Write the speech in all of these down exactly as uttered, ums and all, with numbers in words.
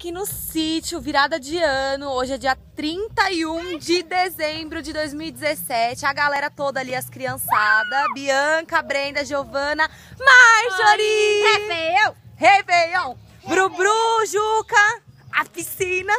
Aqui no sítio, virada de ano, hoje é dia trinta e um de dezembro de dois mil e dezessete. A galera toda ali, as criançadas, Bianca, Brenda, Giovana, Marjorie, Réveillon, Réveillon, Brubru, Juca, a piscina.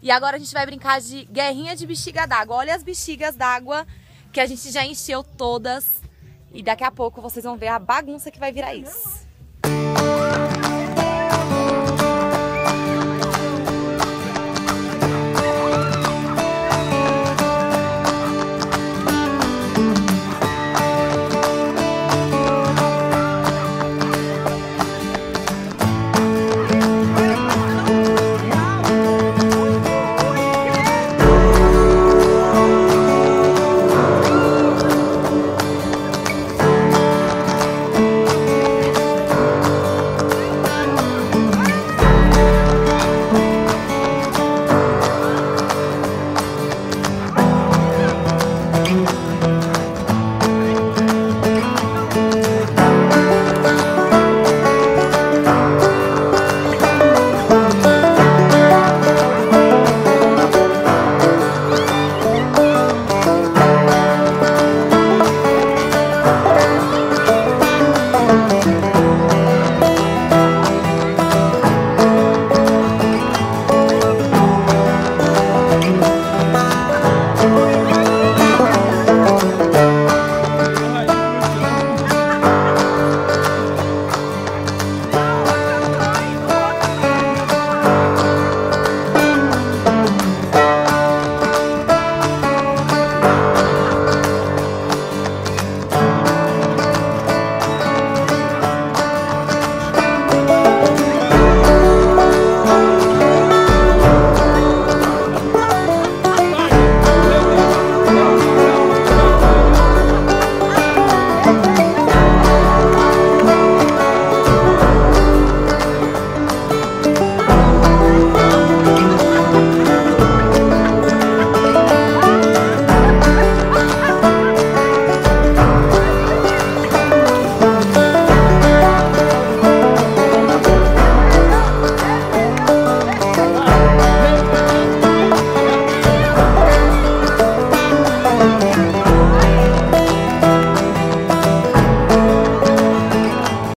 E agora a gente vai brincar de guerrinha de bexiga d'água. Olha as bexigas d'água que a gente já encheu todas. E daqui a pouco vocês vão ver a bagunça que vai virar isso.